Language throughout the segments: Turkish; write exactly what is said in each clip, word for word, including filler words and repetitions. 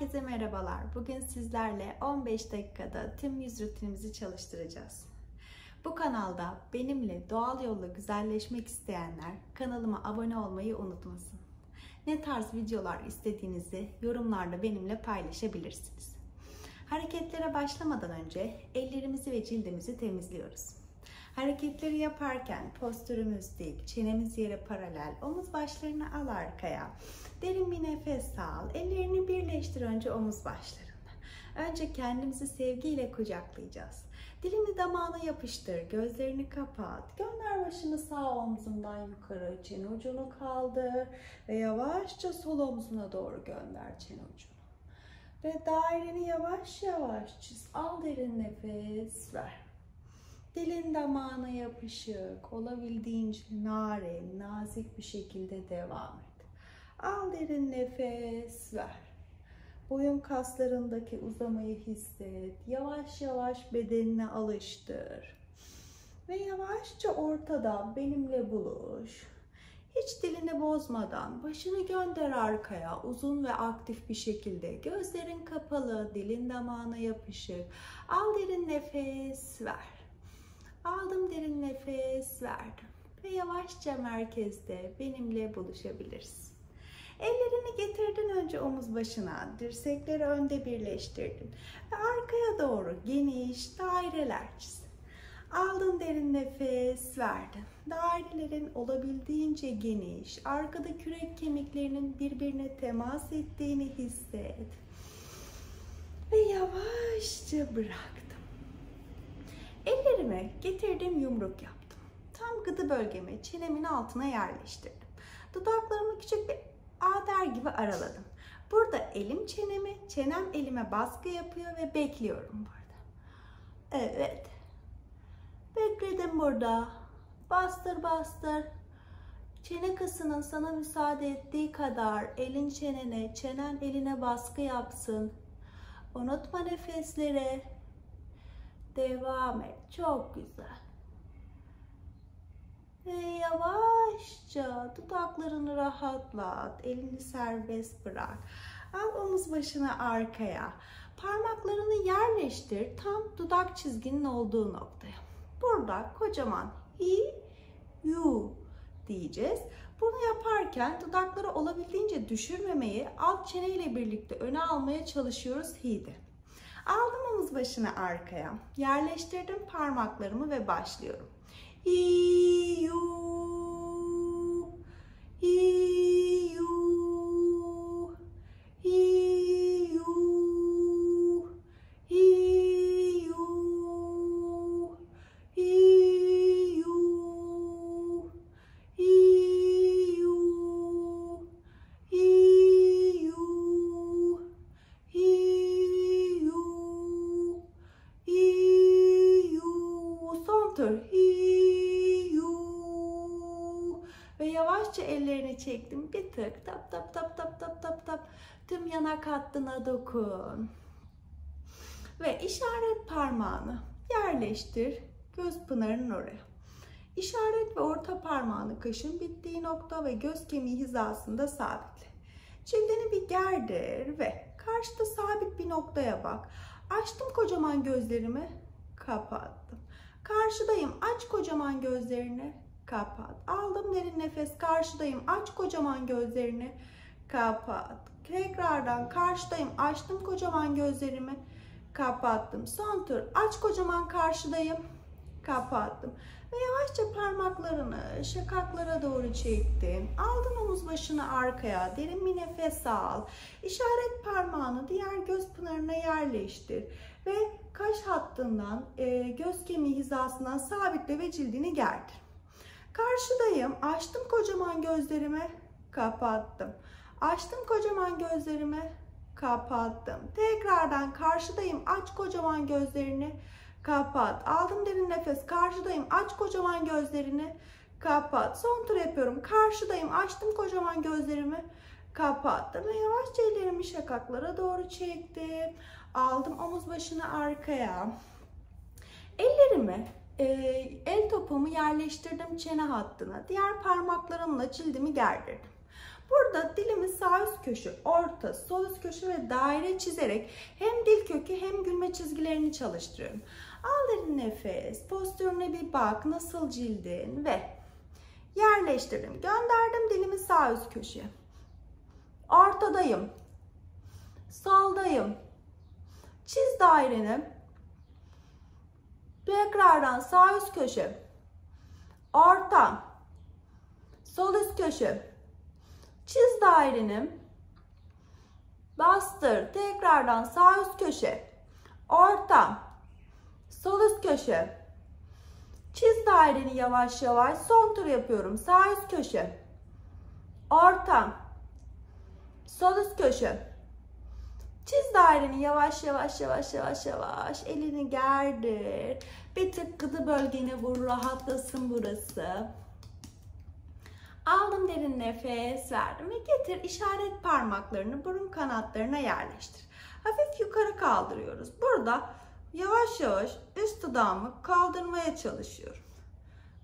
Herkese merhabalar. Bugün sizlerle on beş dakikada tüm yüz rutinimizi çalıştıracağız. Bu kanalda benimle doğal yolla güzelleşmek isteyenler kanalıma abone olmayı unutmasın. Ne tarz videolar istediğinizi yorumlarda benimle paylaşabilirsiniz. Hareketlere başlamadan önce ellerimizi ve cildimizi temizliyoruz. Hareketleri yaparken postürümüz dik, çenemiz yere paralel, omuz başlarını al arkaya. Derin bir nefes al, ellerini birleştir önce omuz başlarında. Önce kendimizi sevgiyle kucaklayacağız. Dilini damağına yapıştır, gözlerini kapat. Gönder başını sağ omzundan yukarı, çene ucunu kaldır ve yavaşça sol omzuna doğru gönder çene ucunu. Ve daireni yavaş yavaş çiz, al derin nefes, ver. Dilin damağına yapışık, olabildiğince narin, nazik bir şekilde devam et. Al derin nefes, ver. Boyun kaslarındaki uzamayı hisset. Yavaş yavaş bedenine alıştır. Ve yavaşça ortada benimle buluş. Hiç dilini bozmadan başını gönder arkaya uzun ve aktif bir şekilde. Gözlerin kapalı, dilin damağına yapışık. Al derin nefes, ver. Aldım derin nefes, verdim ve yavaşça merkezde benimle buluşabilirsin. Ellerini getirdin önce omuz başına, dirsekleri önde birleştirdin ve arkaya doğru geniş daireler çiz. Aldın derin nefes, verdin. Dairelerin olabildiğince geniş, arkada kürek kemiklerinin birbirine temas ettiğini hisset ve yavaşça bırak. Ellerime getirdim, yumruk yaptım. Tam gıdı bölgemi çenemin altına yerleştirdim. Dudaklarımı küçük bir ağ gibi araladım. Burada elim çenemi, çenem elime baskı yapıyor ve bekliyorum burada. Evet. Bekledim burada. Bastır bastır. Çene kasının sana müsaade ettiği kadar elin çenene, çenen eline baskı yapsın. Unutma nefesleri. Devam et. Çok güzel. Ve yavaşça dudaklarını rahatlat. Elini serbest bırak. Al omuz başını arkaya. Parmaklarını yerleştir tam dudak çizginin olduğu noktaya. Burada kocaman i, u diyeceğiz. Bunu yaparken dudakları olabildiğince düşürmemeyi alt çeneyle birlikte öne almaya çalışıyoruz hi'de. Aldım omuz başını arkaya. Yerleştirdim parmaklarımı ve başlıyorum. İ yu İ yu İ yu İ yu İ yu İ yu İ yu İ ve yavaşça ellerini çektim. Bir tık tap tap tap tap tap tap tap tüm yanak hattına dokun. Ve işaret parmağını yerleştir göz pınarının oraya. İşaret ve orta parmağını kaşın bittiği nokta ve göz kemiği hizasında sabitle. Cildini bir gerdir ve karşıda sabit bir noktaya bak. Açtım kocaman gözlerimi, kapattım. Karşıdayım, aç kocaman gözlerini, kapat. Aldım derin nefes, karşıdayım, aç kocaman gözlerini, kapat. Tekrardan karşıdayım, açtım kocaman gözlerimi, kapattım. Son tur, aç kocaman, karşıdayım, kapattım. Ve yavaşça parmaklarını şakaklara doğru çektin. Aldın omuz başını arkaya, derin bir nefes al. İşaret parmağını diğer göz pınarına yerleştir. Ve kaş hattından, göz kemiği hizasından sabitle ve cildini gerdir. Karşıdayım, açtım kocaman gözlerimi, kapattım. Açtım kocaman gözlerimi, kapattım. Tekrardan karşıdayım, aç kocaman gözlerini, kapat. Aldım derin nefes, karşıdayım, aç kocaman gözlerini, kapat. Son tur yapıyorum, karşıdayım, açtım kocaman gözlerimi, kapattım. Ve yavaşça ellerimi şakaklara doğru çektim. Aldım omuz başını arkaya. Ellerimi, e, el topuğumu yerleştirdim çene hattına. Diğer parmaklarımla cildimi gerdirdim. Burada dilimi sağ üst köşe, orta, sol üst köşe ve daire çizerek hem dil kökü hem gülme çizgilerini çalıştırıyorum. Al derin nefes, postürüne bir bak, nasıl cildin ve yerleştirdim. Gönderdim dilimi sağ üst köşeye. Ortadayım, soldayım. Çiz daireni. Tekrardan sağ üst köşe, orta, sol üst köşe. Çiz daireni. Bastır. Tekrardan sağ üst köşe, orta, sol üst köşe. Çiz daireni yavaş yavaş. Son tur yapıyorum. Sağ üst köşe, orta, sol üst köşe. Çiz daireni yavaş yavaş yavaş yavaş yavaş. Elini gerdir. Bir tık gıdı bölgene vur. Rahatlasın burası. Aldım derin nefes, verdim ve getir işaret parmaklarını burun kanatlarına yerleştir. Hafif yukarı kaldırıyoruz. Burada yavaş yavaş üst dudağımı kaldırmaya çalışıyorum.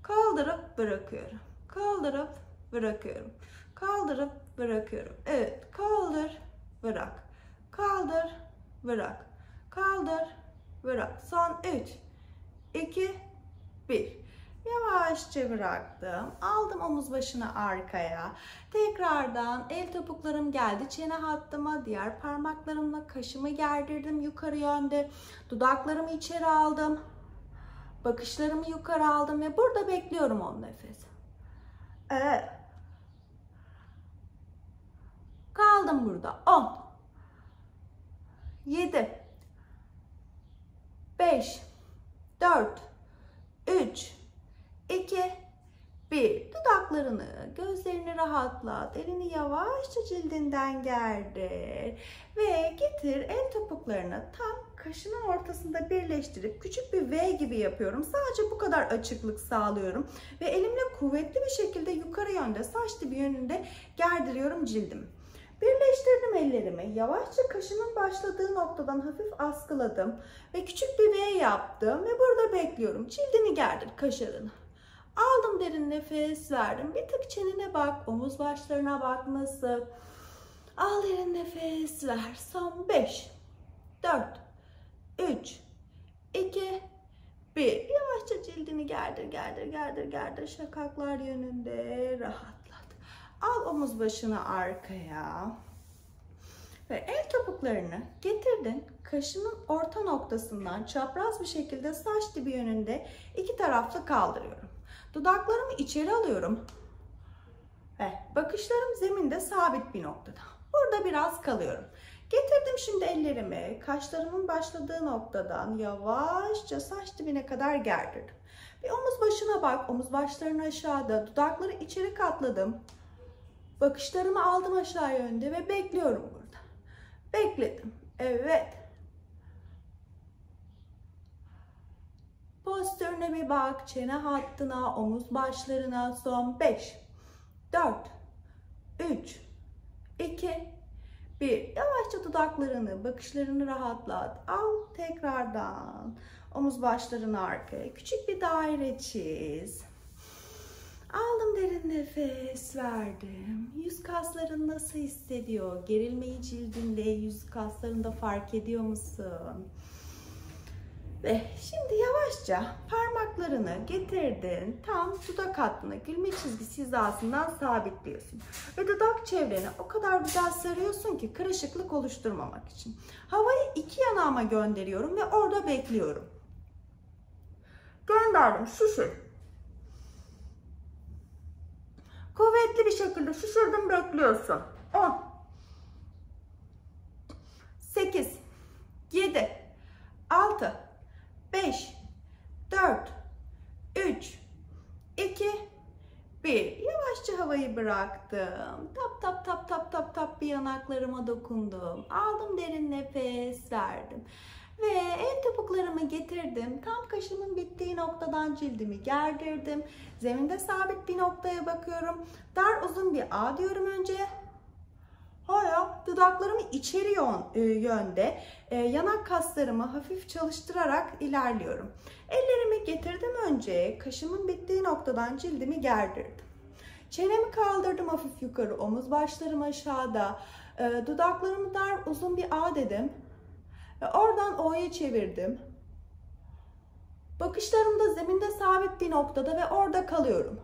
Kaldırıp bırakıyorum. Kaldırıp bırakıyorum. Kaldırıp bırakıyorum. Evet, kaldır, bırak. Kaldır, bırak. Kaldır, bırak. Son üç, iki, bir. Yavaşça bıraktım. Aldım omuz başını arkaya. Tekrardan el topuklarım geldi çene hattıma. Diğer parmaklarımla kaşımı gerdirdim yukarı yönde. Dudaklarımı içeri aldım. Bakışlarımı yukarı aldım ve burada bekliyorum on nefes. Evet. Kaldım burada. on. yedi, beş, dört, üç, iki, bir. Dudaklarını, gözlerini rahatlat. Elini yavaşça cildinden gerdir. Ve getir el topuklarını tam kaşının ortasında birleştirip küçük bir V gibi yapıyorum. Sadece bu kadar açıklık sağlıyorum. Ve elimle kuvvetli bir şekilde yukarı yönde, saç dibi yönünde gerdiriyorum cildimi. Birleştirdim ellerimi. Yavaşça kaşımın başladığı noktadan hafif askıladım. Ve küçük bir V yaptım. Ve burada bekliyorum. Cildini gerdir, kaşarını. Aldım derin nefes, verdim. Bir tık çenine bak. Omuz başlarına bak nasıl. Al derin nefes, ver. Son beş, dört, üç, iki, bir. Yavaşça cildini gerdir, gerdir, gerdir, gerdir. Şakaklar yönünde rahat. Al omuz başını arkaya ve el topuklarını getirdin. Kaşının orta noktasından çapraz bir şekilde saç dibi yönünde iki taraflı kaldırıyorum. Dudaklarımı içeri alıyorum ve bakışlarım zeminde sabit bir noktada. Burada biraz kalıyorum. Getirdim şimdi ellerimi kaşlarımın başladığı noktadan yavaşça saç dibine kadar gerdirdim. Bir omuz başına bak, omuz başlarını aşağıda, dudakları içeri katladım. Bakışlarımı aldım aşağı yönde ve bekliyorum burada. Bekledim. Evet. Postürüne bir bak. Çene hattına, omuz başlarına. Son beş, dört, üç, iki, bir. Yavaşça dudaklarını, bakışlarını rahatlat. Al tekrardan. Omuz başlarını arkaya. Küçük bir daire çiz. Aldım derin nefes, verdim. Yüz kasların nasıl hissediyor? Gerilmeyi cildinde, yüz kaslarında fark ediyor musun? Ve şimdi yavaşça parmaklarını getirdin. Tam dudak hattına, gülme çizgisi hizasından sabitliyorsun. Ve dudak çevreni o kadar güzel sarıyorsun ki kırışıklık oluşturmamak için. Havayı iki yanağıma gönderiyorum ve orada bekliyorum. Gönderdim, şişir. Kuvvetli bir şekilde şişirdim, bekliyorsun. on, sekiz, yedi, altı, beş, dört, üç, iki, bir. Yavaşça havayı bıraktım. Tap tap tap tap tap tap bir yanaklarıma dokundum. Aldım derin nefes, verdim. Ve el topuklarımı getirdim. Tam kaşımın bittiği noktadan cildimi gerdirdim. Zeminde sabit bir noktaya bakıyorum. Dar uzun bir A diyorum önce. Hala dudaklarımı içeri yönde, yanak kaslarımı hafif çalıştırarak ilerliyorum. Ellerimi getirdim önce. Kaşımın bittiği noktadan cildimi gerdirdim. Çenemi kaldırdım hafif yukarı, omuz başlarım aşağıda. E, dudaklarımı dar uzun bir A dedim. Ve oradan O'ya çevirdim. Bakışlarım da zeminde sabit bir noktada ve orada kalıyorum.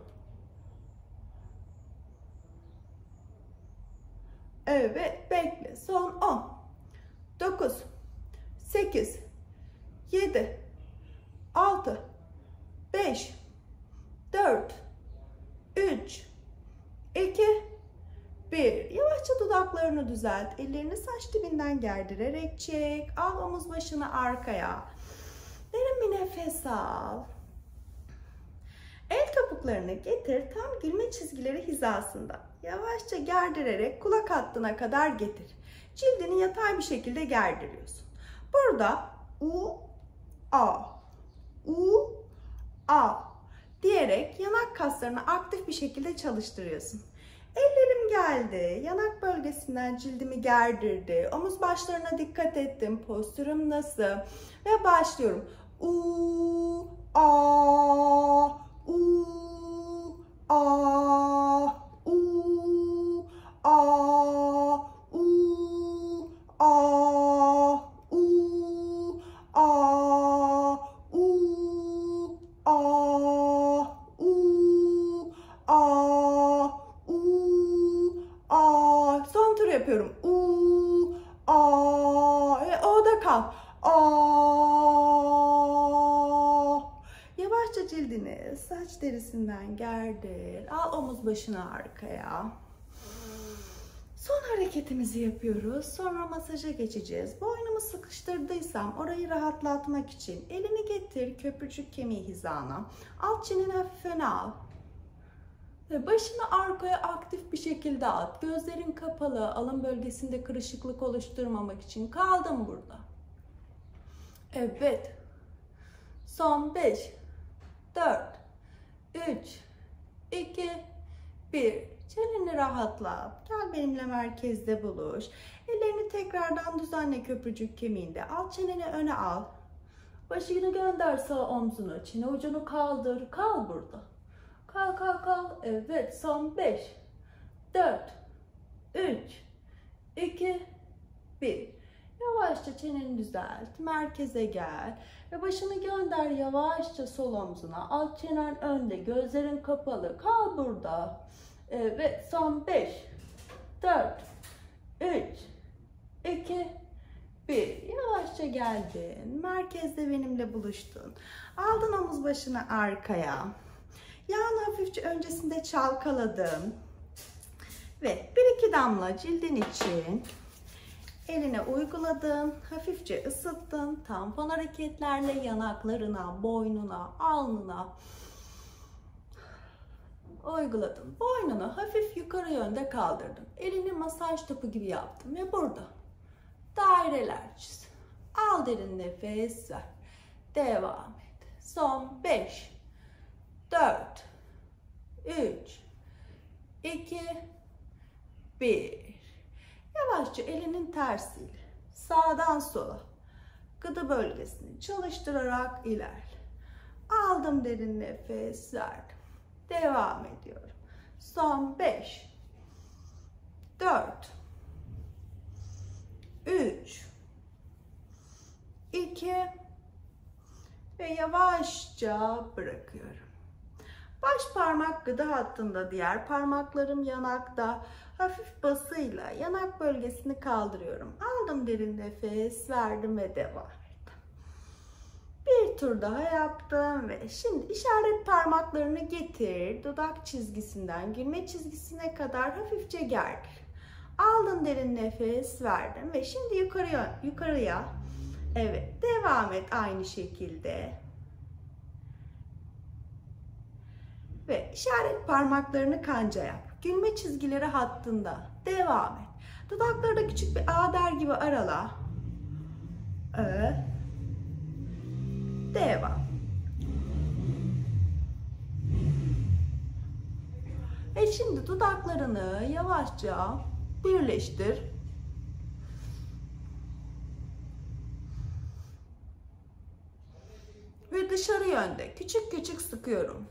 Evet, bekle. Son on, dokuz, sekiz, yedi, altı, beş, dört, üç, iki, bir. Yavaşça dudaklarını düzelt. Ellerini saç dibinden gerdirerek çek. Al omuz başını arkaya. Derin bir nefes al. El topuklarını getir. Tam gülme çizgileri hizasında. Yavaşça gerdirerek kulak hattına kadar getir. Cildini yatay bir şekilde gerdiriyorsun. Burada U, A, U, A diyerek yanak kaslarını aktif bir şekilde çalıştırıyorsun. Ellerim geldi. Yanak bölgesinden cildimi gerdirdi. Omuz başlarına dikkat ettim. Postürüm nasıl? Ve başlıyorum. U, A, U, A, U, A, U, A, U, A, U, A, U, A, U, A. Son tur yapıyorum. U, A. Ve O'da kal. A. Yavaşça cildini saç derisinden gerdir. Al omuz başını arkaya. Son hareketimizi yapıyoruz. Sonra masaja geçeceğiz. Boynumu sıkıştırdıysam orayı rahatlatmak için elini getir köprücük kemiği hizana. Alt çeneni hafif öne al. Ve başını arkaya aktif bir şekilde at. Gözlerin kapalı. Alın bölgesinde kırışıklık oluşturmamak için. Kaldım burada. Evet. Son beş, dört, üç, iki, bir. Çeneni rahatlat. Gel benimle merkezde buluş. Ellerini tekrardan düzenle köprücük kemiğinde. Alt çeneni öne al. Başını gönder sağ omzunu. Çene ucunu kaldır. Kal burada. Kal kal kal. Evet. Son beş, dört, üç, iki, bir. Yavaşça çeneni düzelt. Merkeze gel. Ve başını gönder yavaşça sol omzuna. Alt çenen önde. Gözlerin kapalı. Kal burada. Evet. Son beş, dört, üç, iki, bir. Yavaşça geldin. Merkezde benimle buluştun. Aldın omuz başını arkaya. Yağını hafifçe öncesinde çalkaladın. Ve bir iki damla cildin için eline uyguladın, hafifçe ısıttın, tampon hareketlerle yanaklarına, boynuna, alnına uyguladın. Boynunu hafif yukarı yönde kaldırdın. Elini masaj topu gibi yaptın ve burada daireler çiz. Al derin nefes ver. Devam et. Son beş, dört, üç, iki, bir. Yavaşça elinin tersiyle sağdan sola gıda bölgesini çalıştırarak ilerle. Aldım derin nefes, verdim. Devam ediyorum. Son beş, dört, üç, iki ve yavaşça bırakıyorum. Baş parmak gıda hattında, diğer parmaklarım yanakta. Hafif basıyla yanak bölgesini kaldırıyorum. Aldım derin nefes, verdim ve devam ettim. Bir tur daha yaptım ve şimdi işaret parmaklarını getir. Dudak çizgisinden gülme çizgisine kadar hafifçe gerdir. Aldım derin nefes, verdim ve şimdi yukarıya, yukarıya. Evet, devam et aynı şekilde. Ve işaret parmaklarını kanca yap. Gülme çizgileri hattında. Devam et. Dudakları da küçük bir A der gibi arala. Ö. Devam. Ve şimdi dudaklarını yavaşça birleştir. Ve dışarı yönde küçük küçük sıkıyorum.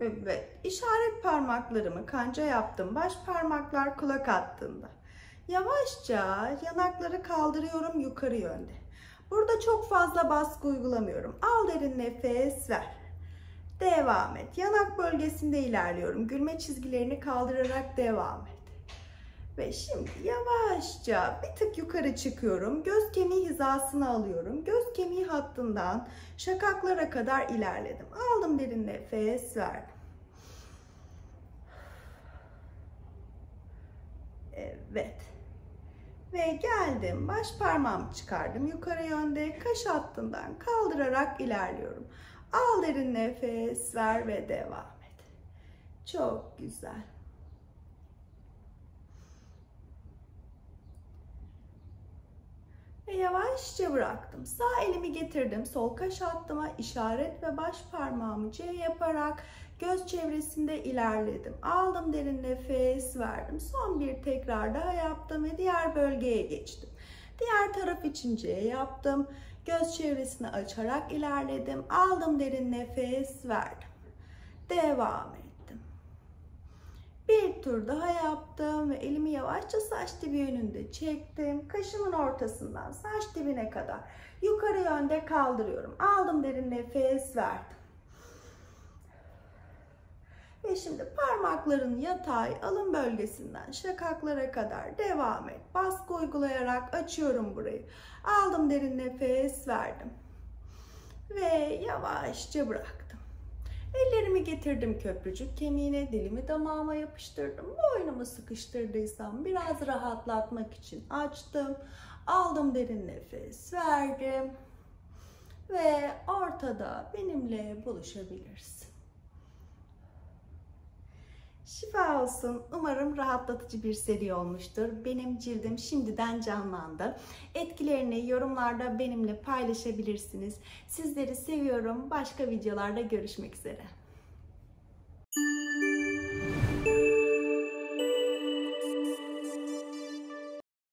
ve işaret parmaklarımı kanca yaptım. Baş parmaklar kulak hattında. Yavaşça yanakları kaldırıyorum yukarı yönde. Burada çok fazla baskı uygulamıyorum. Al derin nefes, ver. Devam et. Yanak bölgesinde ilerliyorum. Gülme çizgilerini kaldırarak devam et. Ve şimdi yavaşça bir tık yukarı çıkıyorum. Göz kemiği hizasına alıyorum. Göz kemiği hattından şakaklara kadar ilerledim. Aldım derin nefes, verdim. Evet. Ve geldim. Baş parmağımı çıkardım. Yukarı yönde kaş hattından kaldırarak ilerliyorum. Al derin nefes, ver ve devam et. Çok güzel. Ve yavaşça bıraktım. Sağ elimi getirdim. Sol kaş hattıma işaret ve baş parmağımı C yaparak göz çevresinde ilerledim. Aldım derin nefes, verdim. Son bir tekrar daha yaptım ve diğer bölgeye geçtim. Diğer taraf için C yaptım. Göz çevresini açarak ilerledim. Aldım derin nefes, verdim. Devam ettim. Bir tur daha yaptım ve elimi yavaşça saç dibi yönünde çektim. Kaşımın ortasından saç dibine kadar yukarı yönde kaldırıyorum. Aldım derin nefes, verdim. Ve şimdi parmakların yatay alın bölgesinden şakaklara kadar devam et. Baskı uygulayarak açıyorum burayı. Aldım derin nefes, verdim. Ve yavaşça bıraktım. Ellerimi getirdim köprücük kemiğine, dilimi damağıma yapıştırdım. Boynumu sıkıştırdıysam biraz rahatlatmak için açtım. Aldım derin nefes, verdim. Ve ortada benimle buluşabilirsin. Şifa olsun. Umarım rahatlatıcı bir seri olmuştur. Benim cildim şimdiden canlandı. Etkilerini yorumlarda benimle paylaşabilirsiniz. Sizleri seviyorum. Başka videolarda görüşmek üzere.